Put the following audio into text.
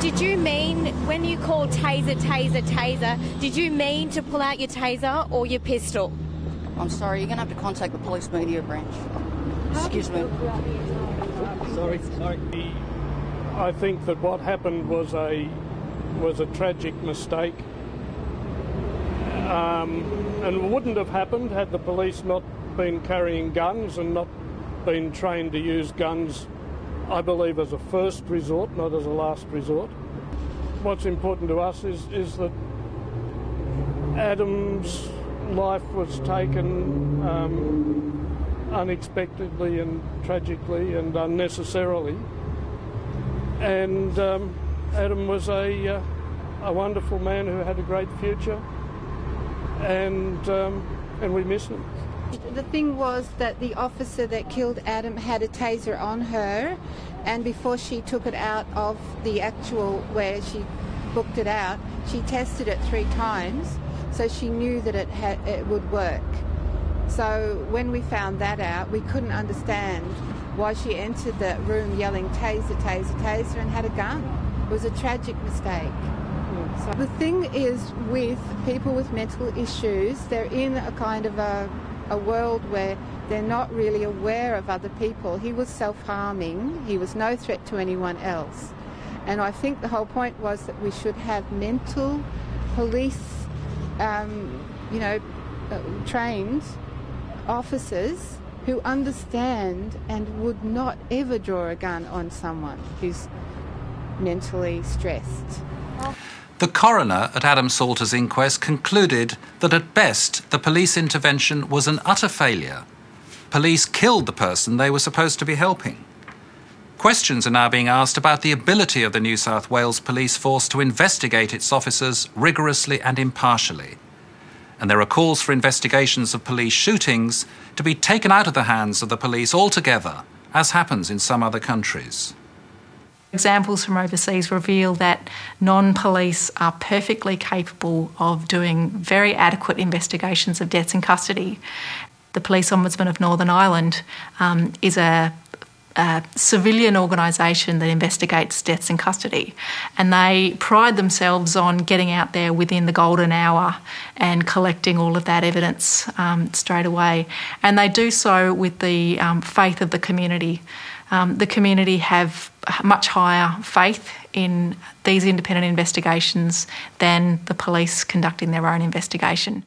Did you mean, when you called Taser, Taser, Taser, did you mean to pull out your Taser or your pistol? I'm sorry, you're going to have to contact the police media branch. Excuse me. Sorry. I think that what happened was a tragic mistake, and wouldn't have happened had the police not been carrying guns and not been trained to use guns, I believe, as a first resort, not as a last resort. What's important to us is that Adam's life was taken unexpectedly and tragically and unnecessarily, and Adam was a wonderful man who had a great future, and we miss him. The thing was that the officer that killed Adam had a taser on her, and before she took it out of the actual where she booked it out, she tested it 3 times, so she knew that it would work. So when we found that out, we couldn't understand why she entered the room yelling taser, taser, taser and had a gun. It was a tragic mistake. So the thing is, with people with mental issues, they're in a kind of a world where they're not really aware of other people. He was self-harming. He was no threat to anyone else. And I think the whole point was that we should have mental police, trained officers who understand and would not ever draw a gun on someone who's mentally stressed. The coroner at Adam Salter's inquest concluded that at best the police intervention was an utter failure. Police killed the person they were supposed to be helping. Questions are now being asked about the ability of the New South Wales Police Force to investigate its officers rigorously and impartially. And there are calls for investigations of police shootings to be taken out of the hands of the police altogether, as happens in some other countries. Examples from overseas reveal that non-police are perfectly capable of doing very adequate investigations of deaths in custody. The Police Ombudsman of Northern Ireland is a civilian organisation that investigates deaths in custody, and they pride themselves on getting out there within the golden hour and collecting all of that evidence straight away. And they do so with the faith of the community. The community have much higher faith in these independent investigations than the police conducting their own investigation.